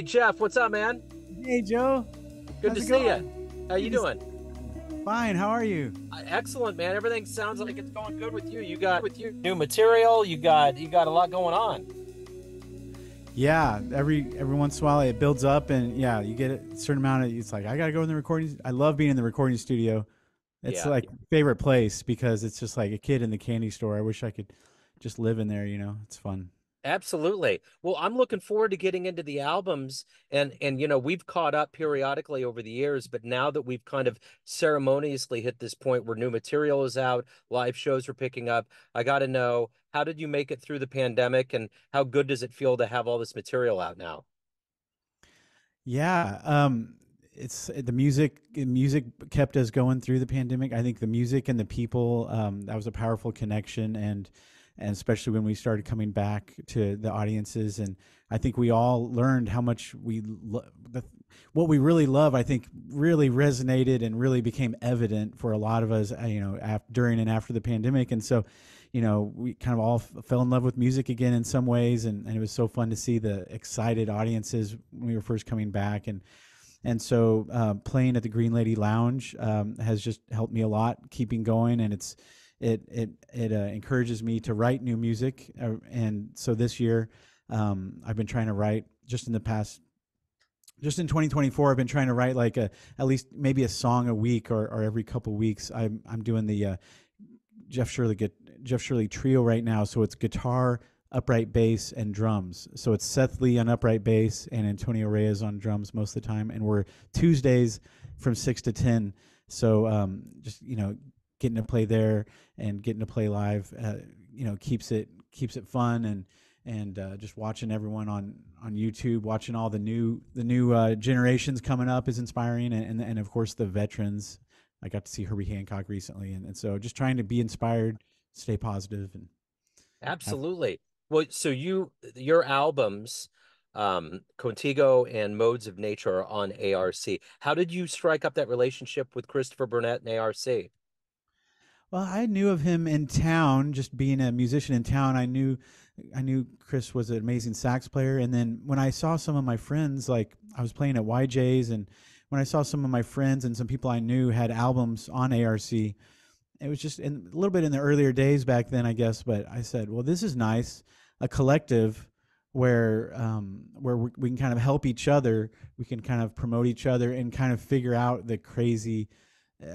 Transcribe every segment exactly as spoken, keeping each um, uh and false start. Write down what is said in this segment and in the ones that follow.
Hey, Jeff, what's up, man? Hey, Joe. Good to see you. How you doing? Fine. How are you? Uh, excellent, man. Everything sounds like it's going good with you. You got with you new material. You got you got a lot going on. Yeah, every every once in a while it builds up, and yeah, you get a certain amount of. It's like I gotta go in the recording. I love being in the recording studio. It's yeah. like favorite place because it's just like a kid in the candy store. I wish I could just live in there. You know, it's fun. Absolutely. Well, I'm looking forward to getting into the albums, and and you know, we've caught up periodically over the years, but now that we've kind of ceremoniously hit this point where new material is out, live shows are picking up, I got to know, how did you make it through the pandemic, and how good does it feel to have all this material out now? Yeah, um it's the music music kept us going through the pandemic. I think the music and the people, um that was a powerful connection, and and especially when we started coming back to the audiences. And I think we all learned how much we, lo the, what we really love, I think really resonated and really became evident for a lot of us, you know, after, during and after the pandemic. And so, you know, we kind of all f fell in love with music again in some ways. And, and it was so fun to see the excited audiences when we were first coming back. And, and so uh, playing at the Green Lady Lounge um, has just helped me a lot, keeping going. And it's, It it it uh, encourages me to write new music, uh, and so this year, um, I've been trying to write just in the past, just in twenty twenty-four. I've been trying to write like a at least maybe a song a week, or or every couple weeks. I'm I'm doing the uh, Jeff Shirley Jeff Shirley trio right now, so it's guitar, upright bass, and drums. So it's Seth Lee on upright bass and Antonio Reyes on drums most of the time, and we're Tuesdays from six to ten. So um, just you know. Getting to play there and getting to play live, uh, you know, keeps it keeps it fun, and and uh, just watching everyone on on YouTube, watching all the new the new uh, generations coming up is inspiring, and, and and of course the veterans. I got to see Herbie Hancock recently, and and so just trying to be inspired, stay positive, and absolutely. Well, so you your albums, um, Contigo and Modes of Nature, are on A R C. How did you strike up that relationship with Christopher Burnett and A R C? Well, I knew of him in town, just being a musician in town. I knew, I knew Chris was an amazing sax player. And then when I saw some of my friends, like I was playing at Y J's, and when I saw some of my friends and some people I knew had albums on A R C, it was just in, a little bit in the earlier days back then, I guess. But I said, well, this is nice, a collective where um, where we, we can kind of help each other, we can kind of promote each other, and kind of figure out the crazy.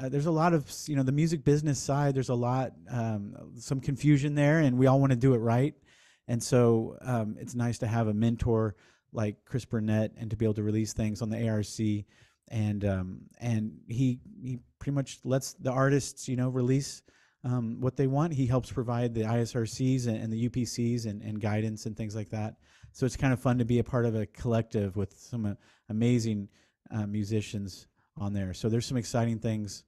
Uh, there's a lot of, you know, the music business side, there's a lot, um, some confusion there, and we all want to do it right. And so um, it's nice to have a mentor like Chris Burnett and to be able to release things on the A R C. And um, and he, he pretty much lets the artists, you know, release um, what they want. He helps provide the I S R Cs and, and the U P Cs and, and guidance and things like that. So it's kind of fun to be a part of a collective with some uh, amazing uh, musicians on there. So there's some exciting things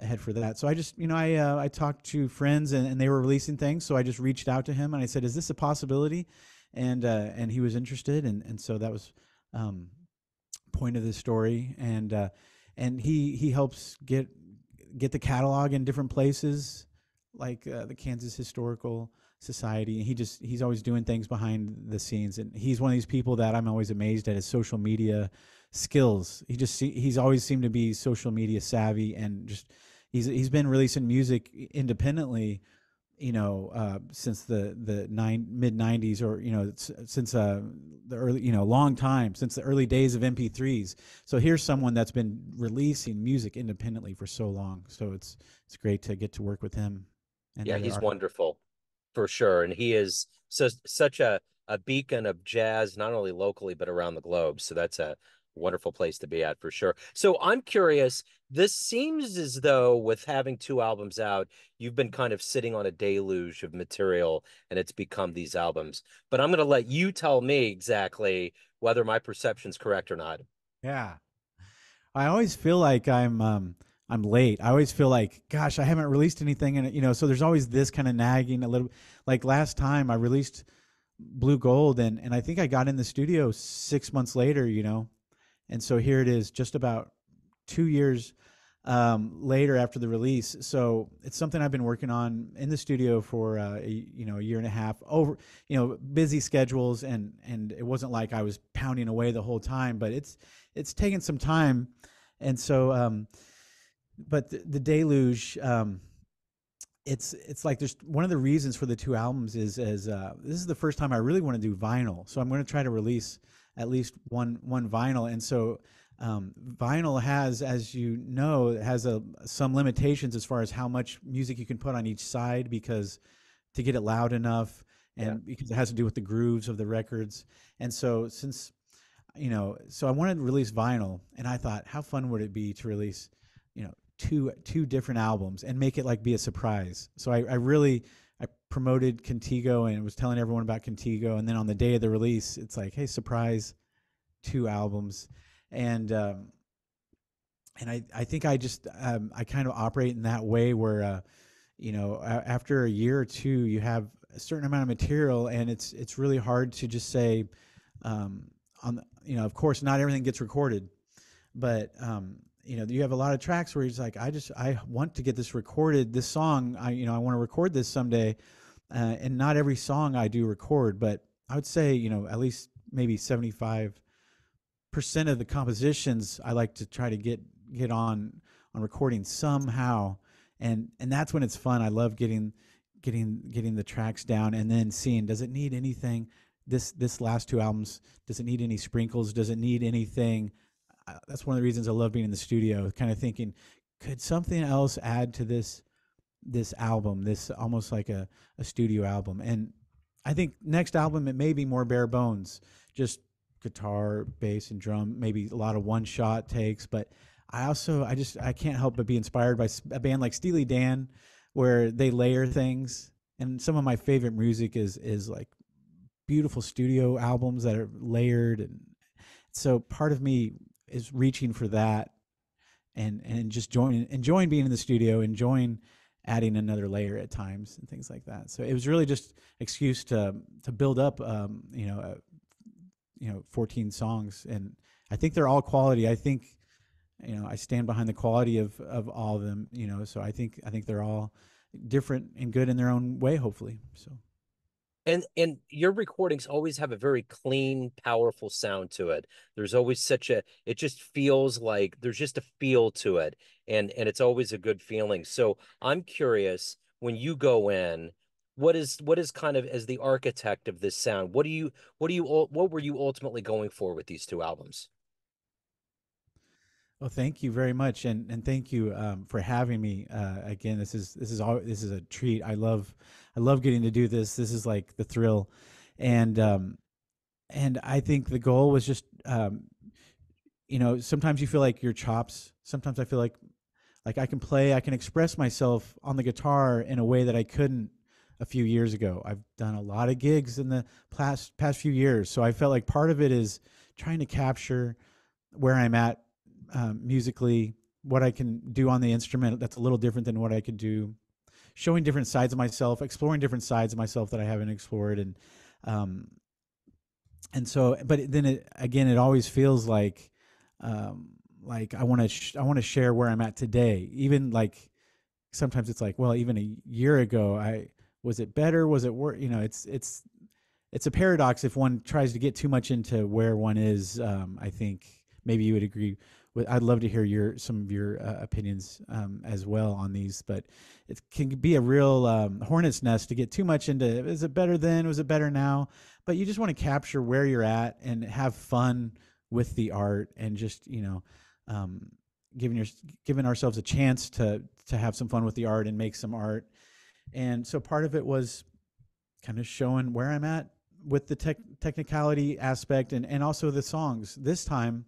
ahead for that. So I just, you know, I uh, I talked to friends, and, and they were releasing things. So I just reached out to him and I said, is this a possibility? And uh, and he was interested. And, and so that was um, point of this story. And uh, and he he helps get get the catalog in different places, like uh, the Kansas Historical Society. And he just, he's always doing things behind the scenes. And he's one of these people that I'm always amazed at his social media skills. He just see, he's always seemed to be social media savvy, and just he's he's been releasing music independently, you know, uh, since the the nine, mid nineties, or you know, since uh, the early, you know, long time, since the early days of M P threes. So here's someone that's been releasing music independently for so long. So it's it's great to get to work with him. And yeah, he's wonderful for sure, and he is so, such a a beacon of jazz, not only locally but around the globe. So that's a wonderful place to be at for sure. So I'm curious, this seems as though with having two albums out, you've been kind of sitting on a deluge of material, and it's become these albums. But I'm going to let you tell me exactly whether my perception's correct or not. Yeah. I always feel like I'm um, I'm late. I always feel like, gosh, I haven't released anything. And, you know, so there's always this kind of nagging a little. Like last time I released Blue Gold, and, and I think I got in the studio six months later, you know. And so here it is, just about two years um, later after the release. So it's something I've been working on in the studio for uh, a, you know, a year and a half, over, you know, busy schedules, and and it wasn't like I was pounding away the whole time, but it's it's taken some time. And so um, but the, the deluge, um, it's it's like there's one of the reasons for the two albums is as uh, this is the first time I really want to do vinyl. So I'm going to try to release at least one one vinyl. And so um, vinyl has, as you know, has a, some limitations as far as how much music you can put on each side, because to get it loud enough, and yeah. because it has to do with the grooves of the records. And so since, you know, so I wanted to release vinyl, and I thought, how fun would it be to release, you know, two two different albums and make it like be a surprise. So I, I really, I promoted Contigo and was telling everyone about Contigo, and then on the day of the release, it's like, hey, surprise, two albums. And um, and I, I think I just, um, I kind of operate in that way where, uh, you know, after a year or two, you have a certain amount of material, and it's it's really hard to just say, um, on the, you know, of course, not everything gets recorded, but um, you know, you have a lot of tracks where he's like, I just, I want to get this recorded, this song, I, you know, I want to record this someday. Uh, and not every song I do record, but I would say, you know, at least maybe seventy-five percent of the compositions I like to try to get, get on, on recording somehow. And, and that's when it's fun. I love getting, getting, getting the tracks down and then seeing, does it need anything? This, this last two albums, does it need any sprinkles? Does it need anything? That's one of the reasons I love being in the studio, kind of thinking, could something else add to this this album, this almost like a, a studio album. And I think next album, it may be more bare bones, just guitar, bass, and drum, maybe a lot of one-shot takes. But I also, I just, I can't help but be inspired by a band like Steely Dan, where they layer things. And some of my favorite music is is like beautiful studio albums that are layered. And so part of me is reaching for that, and and just joining, enjoying being in the studio, enjoying adding another layer at times and things like that. So it was really just excuse to to build up, um, you know, uh, you know, fourteen songs, and I think they're all quality. I think, you know, I stand behind the quality of of all of them. You know, so I think I think they're all different and good in their own way, hopefully. So, and and your recordings always have a very clean, powerful sound to it. There's always such a, it just feels like there's just a feel to it, and and it's always a good feeling. So I'm curious, when you go in, what is what is kind of, as the architect of this sound, what do you what do you what were you ultimately going for with these two albums? Well, thank you very much, and and thank you um, for having me uh, again. This is this is all this is a treat. I love I love getting to do this. This is like the thrill, and um, and I think the goal was just um, you know, sometimes you feel like your chops. Sometimes I feel like like I can play, I can express myself on the guitar in a way that I couldn't a few years ago. I've done a lot of gigs in the past past few years, so I felt like part of it is trying to capture where I'm at. Um, musically, what I can do on the instrument that's a little different than what I could do, showing different sides of myself, exploring different sides of myself that I haven't explored, and um, and so. But then it, again, it always feels like um, like I want to I want to share where I'm at today. Even like sometimes it's like, well, even a year ago, I was it better? Was it worse? You know, it's it's it's a paradox if one tries to get too much into where one is. Um, I think maybe you would agree. I'd love to hear your some of your uh, opinions um, as well on these, but it can be a real um, hornet's nest to get too much into. Is it better then? Was it better now? But you just want to capture where you're at and have fun with the art, and just, you know, um, giving your giving ourselves a chance to to have some fun with the art and make some art. And so part of it was kind of showing where I'm at with the tech, technicality aspect, and and also the songs this time.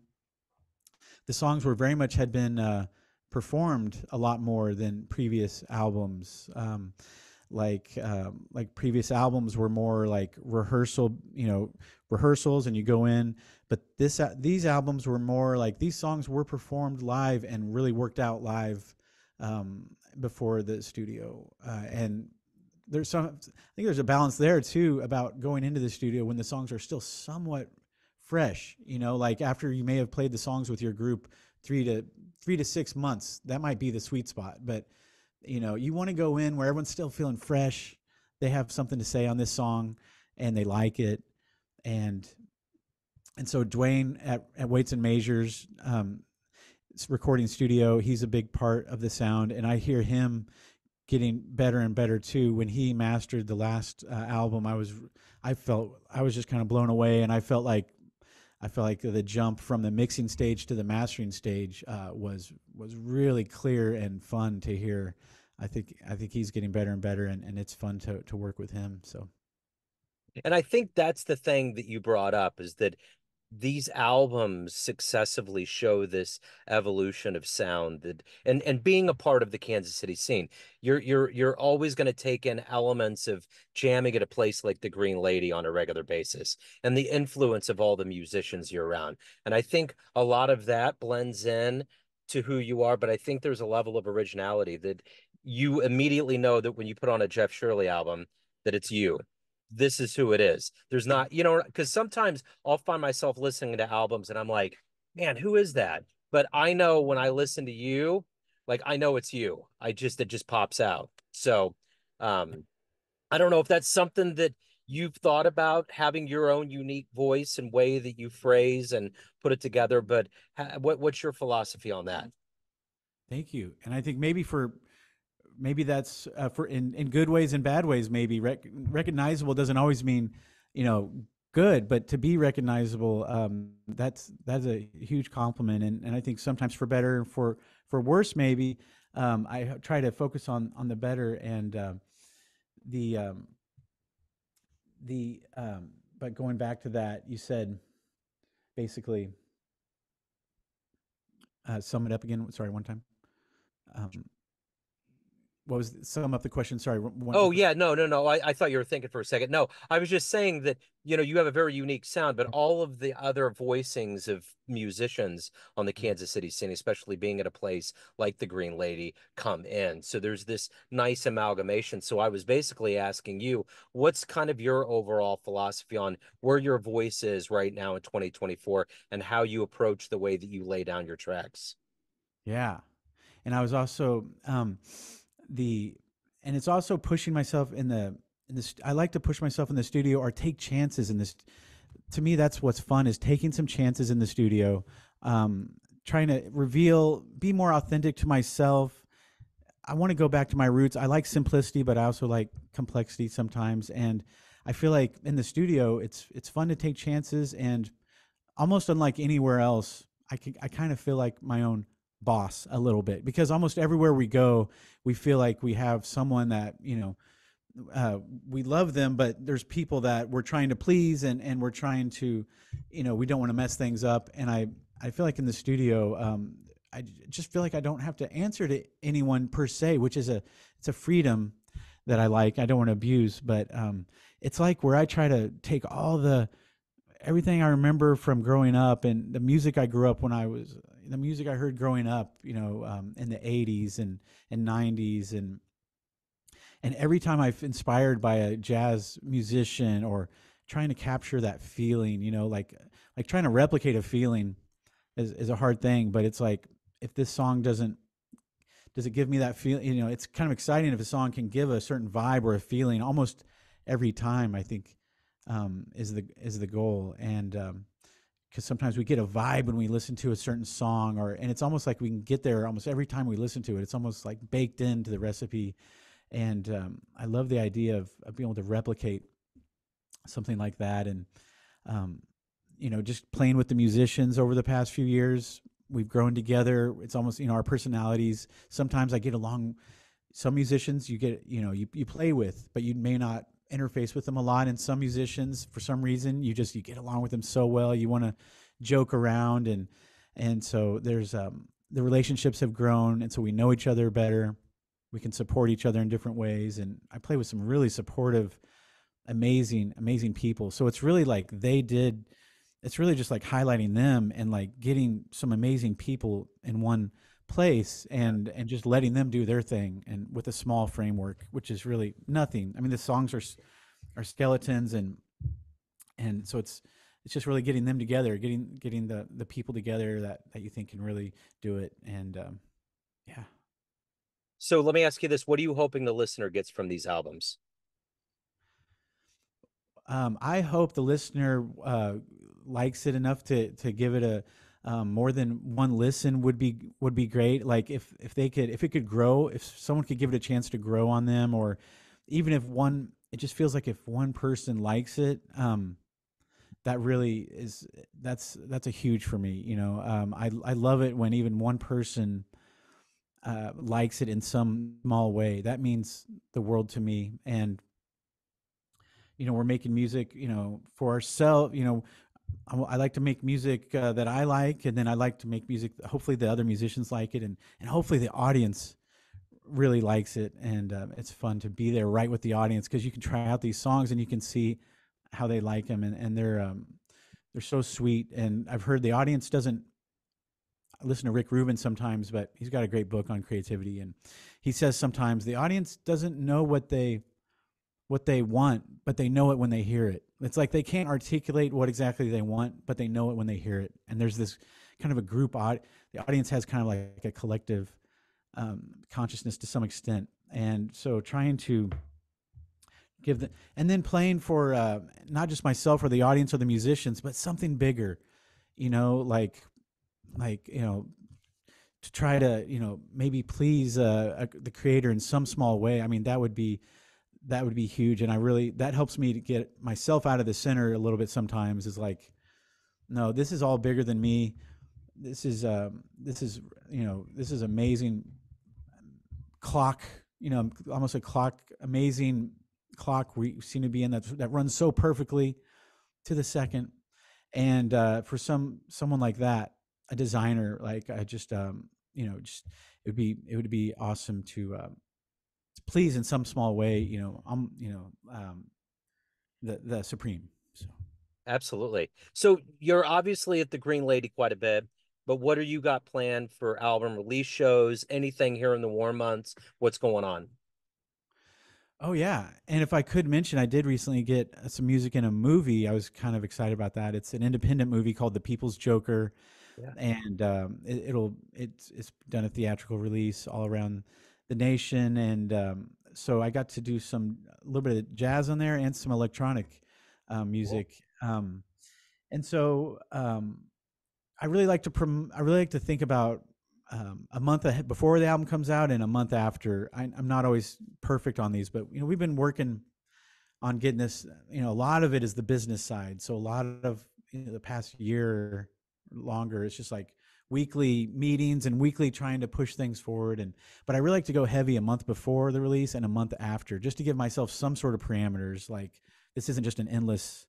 The songs were very much had been uh, performed a lot more than previous albums. Um, like um, like previous albums were more like rehearsal, you know, rehearsals, and you go in. But this uh, these albums were more like these songs were performed live and really worked out live um, before the studio. Uh, and there's some, I think there's a balance there too about going into the studio when the songs are still somewhat fresh, you know, like after you may have played the songs with your group three to three to six months. That might be the sweet spot. But, you know, you want to go in where everyone's still feeling fresh. They have something to say on this song and they like it. And and so Dwayne at, at Weights and Measures um, recording studio, he's a big part of the sound. And I hear him getting better and better too. When he mastered the last uh, album, I was, I felt, I was just kind of blown away. And I felt like, I felt like the jump from the mixing stage to the mastering stage uh, was was really clear and fun to hear. I think I think he's getting better and better, and, and it's fun to to work with him. So, and I think that's the thing that you brought up, is that these albums successively show this evolution of sound, that and and being a part of the Kansas City scene, you're you're you're always going to take in elements of jamming at a place like the Green Lady on a regular basis and the influence of all the musicians you're around. And I think a lot of that blends in to who you are, but I think there's a level of originality that you immediately know that when you put on a Jeff Shirley album that it's you. This is who it is. There's not, you know, because sometimes I'll find myself listening to albums and I'm like, man, who is that? But I know when I listen to you, like, I know it's you. I just, it just pops out. So um, I don't know if that's something that you've thought about, having your own unique voice and way that you phrase and put it together. But ha what what's your philosophy on that? Thank you. And I think maybe for Maybe that's uh, for in, in good ways and bad ways. Maybe Rec recognizable doesn't always mean, you know, good, but to be recognizable, um, that's that's a huge compliment. And, and I think sometimes for better and for for worse, maybe um, I try to focus on on the better and uh, the um, the. Um, but going back to that, you said basically uh, sum it up again. Sorry, one time. Um, What was sum up the question? Sorry. Oh yeah, no, no, no. I, I thought you were thinking for a second. No, I was just saying that, you know, you have a very unique sound, but all of the other voicings of musicians on the Kansas City scene, especially being at a place like the Green Lady, come in. So there's this nice amalgamation. So I was basically asking you, what's kind of your overall philosophy on where your voice is right now in twenty twenty-four and how you approach the way that you lay down your tracks? Yeah. And I was also, um, The and it's also pushing myself in the in this. I like to push myself in the studio or take chances in this. To me, that's what's fun, is taking some chances in the studio, um, trying to reveal, be more authentic to myself. I want to go back to my roots. I like simplicity, but I also like complexity sometimes. And I feel like in the studio, it's it's fun to take chances, and almost unlike anywhere else, I can, I kind of feel like my own boss a little bit, because almost everywhere we go, we feel like we have someone that, you know, uh, we love them, but there's people that we're trying to please, and, and we're trying to, you know, we don't want to mess things up. And I, I feel like in the studio, um, I just feel like I don't have to answer to anyone per se, which is a, it's a freedom that I like. I don't want to abuse, but um, it's like where I try to take all the, everything I remember from growing up and the music I grew up when I was, the music I heard growing up, you know, um, in the eighties and, and nineties. And, and every time I've inspired by a jazz musician or trying to capture that feeling, you know, like, like trying to replicate a feeling is, is a hard thing, but it's like, if this song doesn't, does it give me that feel, you know, it's kind of exciting if a song can give a certain vibe or a feeling almost every time, I think. Um, is the is the goal, and um, because sometimes we get a vibe when we listen to a certain song, or and it's almost like we can get there almost every time we listen to it. It's almost like baked into the recipe, and um, I love the idea of, of being able to replicate something like that. And um, you know, just playing with the musicians over the past few years, we've grown together. It's almost, you know, our personalities. Sometimes I get along. Some musicians you get, you know, you you play with, but you may not interface with them a lot, and some musicians for some reason you just you get along with them so well, you want to joke around, and and so there's um the relationships have grown, and so we know each other better, we can support each other in different ways. And I play with some really supportive, amazing amazing people, so it's really like they did it's really just like highlighting them and like getting some amazing people in one place and and just letting them do their thing, and with a small framework, which is really nothing. I mean, the songs are are skeletons, and and so it's it's just really getting them together, getting getting the the people together that that you think can really do it. And um, yeah. So let me ask you this: what are you hoping the listener gets from these albums? Um, I hope the listener uh, likes it enough to to give it a um, more than one listen would be would be great. Like if if they could, if it could grow, if someone could give it a chance to grow on them, or even if one, it just feels like if one person likes it, um, that really is that's that's a huge for me. You know, um, I I love it when even one person uh, likes it in some small way. That means the world to me. And you know, we're making music, you know, for ourselves. You know, I, I like to make music uh, that I like, and then I like to make music hopefully the other musicians like it, and, and hopefully the audience really likes it. And um, it's fun to be there right with the audience, because you can try out these songs and you can see how they like them. And, and they're, um, they're so sweet. And I've heard the audience doesn't listen to Rick Rubin sometimes, but he's got a great book on creativity. And he says sometimes the audience doesn't know what they what they want, but they know it when they hear it. It's like they can't articulate what exactly they want, but they know it when they hear it. And there's this kind of a group, the audience has kind of like a collective um, consciousness to some extent. And so trying to give them, and then playing for uh, not just myself or the audience or the musicians, but something bigger, you know, like, like, you know, to try to, you know, maybe please uh, the creator in some small way. I mean, that would be, that would be huge. And I really, that helps me to get myself out of the center a little bit sometimes, is like, no, this is all bigger than me. This is, um, this is, you know, this is amazing clock, you know, almost a clock, amazing clock we seem to be in that, that runs so perfectly to the second. And uh, for some, someone like that, a designer, like I just, um, you know, just, it would be, it would be awesome to, um, please in some small way, you know, I'm, you know, um, the, the Supreme. So. Absolutely. So you're obviously at the Green Lady quite a bit, but what are you got planned for album release shows, anything here in the warm months, what's going on? Oh yeah. And if I could mention, I did recently get some music in a movie. I was kind of excited about that. It's an independent movie called The People's Joker. Yeah. And, um, it, it'll, it's, it's done a theatrical release all around the nation. And um, so I got to do some, a little bit of jazz on there and some electronic um, music. Cool. Um, and so um, I really like to, prom I really like to think about um, a month ahead before the album comes out and a month after. I, I'm not always perfect on these, but you know, we've been working on getting this, you know, a lot of it is the business side. So a lot of, you know, the past year longer, it's just like weekly meetings and weekly trying to push things forward. And but I really like to go heavy a month before the release and a month after, just to give myself some sort of parameters, like this isn't just an endless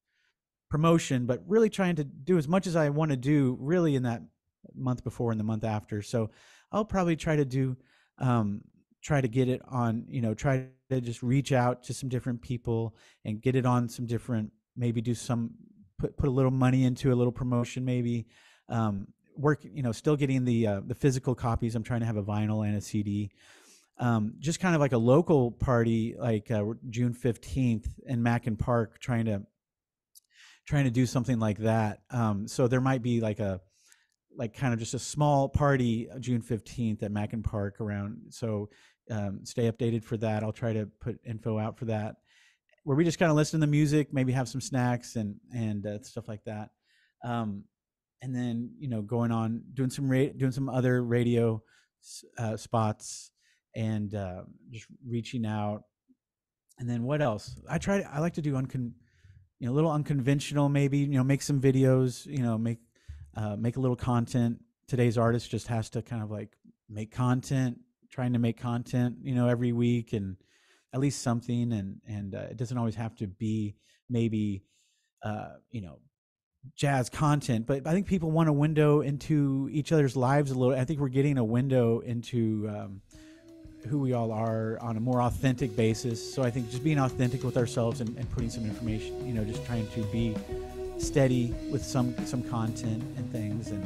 promotion, but really trying to do as much as I want to do really in that month before and the month after. So I'll probably try to do um try to get it on, you know, try to just reach out to some different people and get it on some different, maybe do some put, put a little money into a little promotion, maybe um work, you know, still getting the uh, the physical copies. I'm trying to have a vinyl and a C D. Um, just kind of like a local party, like uh, June fifteenth in Mackin Park, trying to trying to do something like that. Um, so there might be like a like kind of just a small party June fifteenth at Mackin Park around. So um, stay updated for that. I'll try to put info out for that, where we just kind of listen to the music, maybe have some snacks and and uh, stuff like that. Um, And then, you know, going on, doing some ra doing some other radio uh, spots and uh, just reaching out. And then what else? I try to, I like to do, uncon you know, a little unconventional, maybe, you know, make some videos, you know, make, uh, make a little content. Today's artist just has to kind of like make content, trying to make content, you know, every week, and at least something. And, and uh, it doesn't always have to be maybe, uh, you know, jazz content, but I think people want a window into each other's lives a little. I think we're getting a window into um, who we all are on a more authentic basis. So I think just being authentic with ourselves and, and putting some information, you know, just trying to be steady with some some content and things. And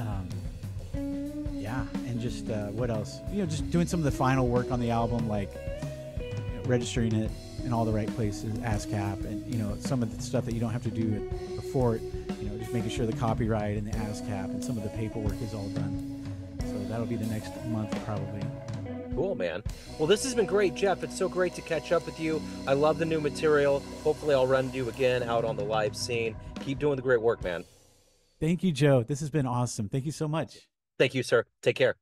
um, yeah, and just uh, what else? You know, just doing some of the final work on the album, like, you know, registering it, in all the right places, ASCAP, and you know, some of the stuff that you don't have to do before it, you know, just making sure the copyright and the ASCAP and some of the paperwork is all done. So that'll be the next month probably. Cool, man. Well, this has been great, Jeff. It's so great to catch up with you. I love the new material. Hopefully I'll run into you again out on the live scene. Keep doing the great work, man. Thank you, Joe. This has been awesome. Thank you so much. Thank you, sir. Take care.